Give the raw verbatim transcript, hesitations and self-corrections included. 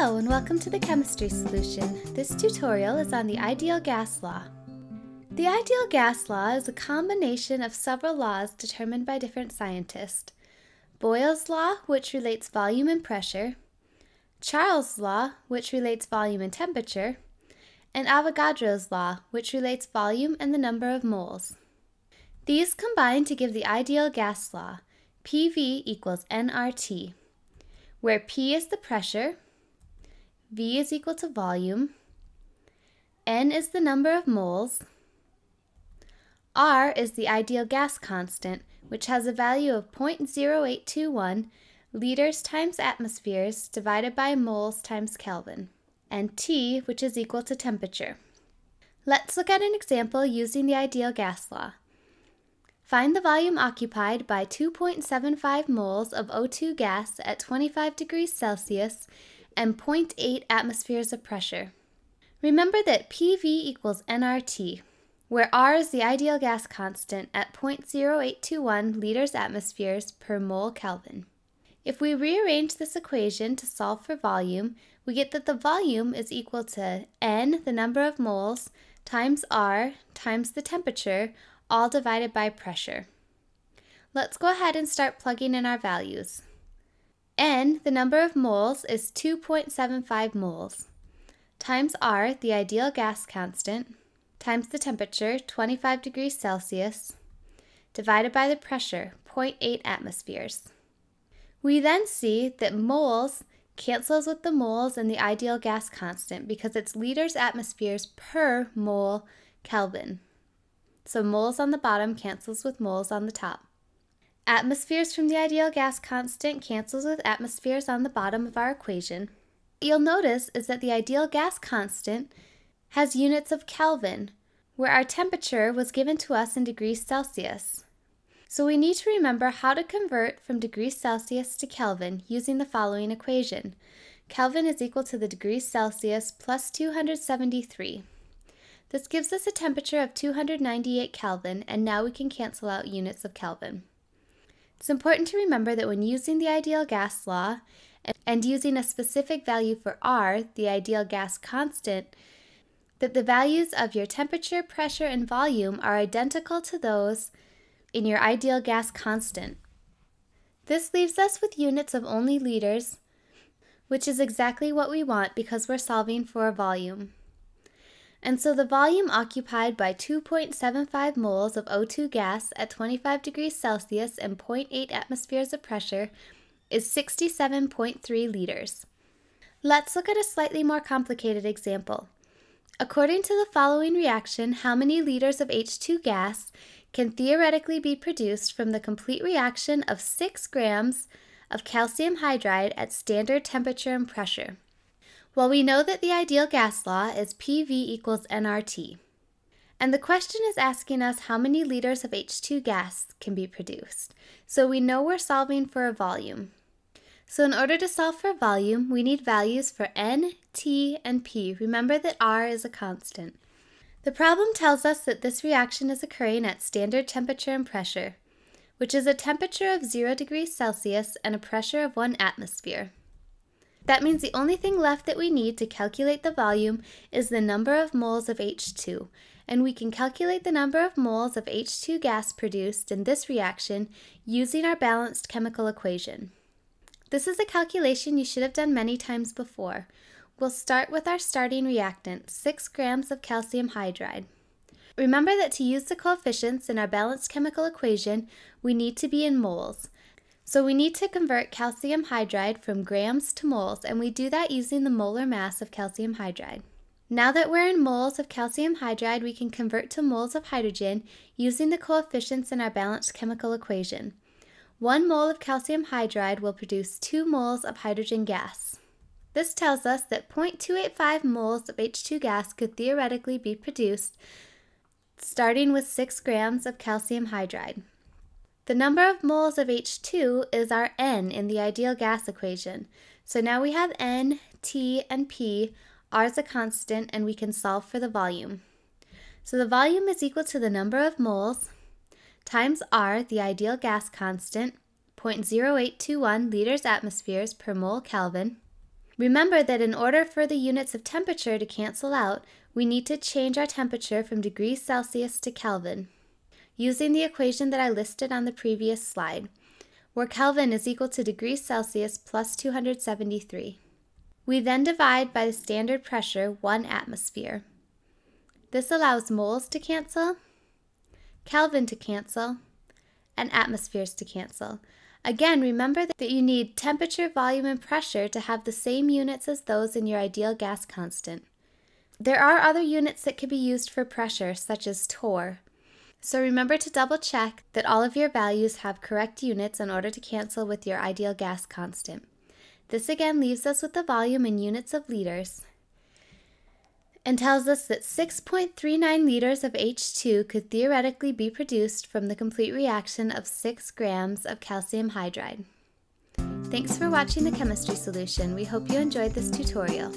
Hello and welcome to the Chemistry Solution. This tutorial is on the ideal gas law. The ideal gas law is a combination of several laws determined by different scientists. Boyle's law, which relates volume and pressure, Charles' law, which relates volume and temperature, and Avogadro's law, which relates volume and the number of moles. These combine to give the ideal gas law, P V equals N R T, where P is the pressure, V is equal to volume, N is the number of moles, R is the ideal gas constant, which has a value of zero point zero eight two one liters times atmospheres divided by moles times Kelvin, and T, which is equal to temperature. Let's look at an example using the ideal gas law. Find the volume occupied by two point seven five moles of O two gas at twenty-five degrees Celsius and zero point eight atmospheres of pressure. Remember that P V equals N R T, where R is the ideal gas constant at zero point zero eight two one liters atmospheres per mole Kelvin. If we rearrange this equation to solve for volume, we get that the volume is equal to N, the number of moles, times R, times the temperature, all divided by pressure. Let's go ahead and start plugging in our values. N, the number of moles, is two point seven five moles, times R, the ideal gas constant, times the temperature, twenty-five degrees Celsius, divided by the pressure, zero point eight atmospheres. We then see that moles cancels with the moles and the ideal gas constant because it's liters atmospheres per mole Kelvin. So moles on the bottom cancels with moles on the top. Atmospheres from the ideal gas constant cancels with atmospheres on the bottom of our equation. What you'll notice is that the ideal gas constant has units of Kelvin, where our temperature was given to us in degrees Celsius. So we need to remember how to convert from degrees Celsius to Kelvin using the following equation. Kelvin is equal to the degrees Celsius plus two hundred seventy-three. This gives us a temperature of two hundred ninety-eight Kelvin, and now we can cancel out units of Kelvin. It's important to remember that when using the ideal gas law and using a specific value for R, the ideal gas constant, that the values of your temperature, pressure, and volume are identical to those in your ideal gas constant. This leaves us with units of only liters, which is exactly what we want because we're solving for a volume. And so the volume occupied by two point seven five moles of O two gas at twenty-five degrees Celsius and zero point eight atmospheres of pressure is sixty-seven point three liters. Let's look at a slightly more complicated example. According to the following reaction, how many liters of H two gas can theoretically be produced from the complete reaction of six grams of calcium hydride at standard temperature and pressure? Well, we know that the ideal gas law is P V equals N R T. And the question is asking us how many liters of H two gas can be produced. So we know we're solving for a volume. So in order to solve for volume, we need values for N, T, and P. Remember that R is a constant. The problem tells us that this reaction is occurring at standard temperature and pressure, which is a temperature of zero degrees Celsius and a pressure of one atmosphere. That means the only thing left that we need to calculate the volume is the number of moles of H two, and we can calculate the number of moles of H two gas produced in this reaction using our balanced chemical equation. This is a calculation you should have done many times before. We'll start with our starting reactant, six grams of calcium hydride. Remember that to use the coefficients in our balanced chemical equation, we need to be in moles. So we need to convert calcium hydride from grams to moles, and we do that using the molar mass of calcium hydride. Now that we're in moles of calcium hydride, we can convert to moles of hydrogen using the coefficients in our balanced chemical equation. One mole of calcium hydride will produce two moles of hydrogen gas. This tells us that zero point two eight five moles of H two gas could theoretically be produced starting with six grams of calcium hydride. The number of moles of H two is our N in the ideal gas equation. So now we have N, T, and P. R is a constant, and we can solve for the volume. So the volume is equal to the number of moles times R, the ideal gas constant, zero point zero eight two one liters atmospheres per mole Kelvin, Remember that in order for the units of temperature to cancel out, we need to change our temperature from degrees Celsius to Kelvin, using the equation that I listed on the previous slide, where Kelvin is equal to degrees Celsius plus two hundred seventy-three. We then divide by the standard pressure, one atmosphere. This allows moles to cancel, Kelvin to cancel, and atmospheres to cancel. Again, remember that you need temperature, volume, and pressure to have the same units as those in your ideal gas constant. There are other units that can be used for pressure, such as torr. So remember to double check that all of your values have correct units in order to cancel with your ideal gas constant. This again leaves us with the volume in units of liters, and tells us that six point three nine liters of H two could theoretically be produced from the complete reaction of six grams of calcium hydride. Thanks for watching the Chemistry Solution. We hope you enjoyed this tutorial.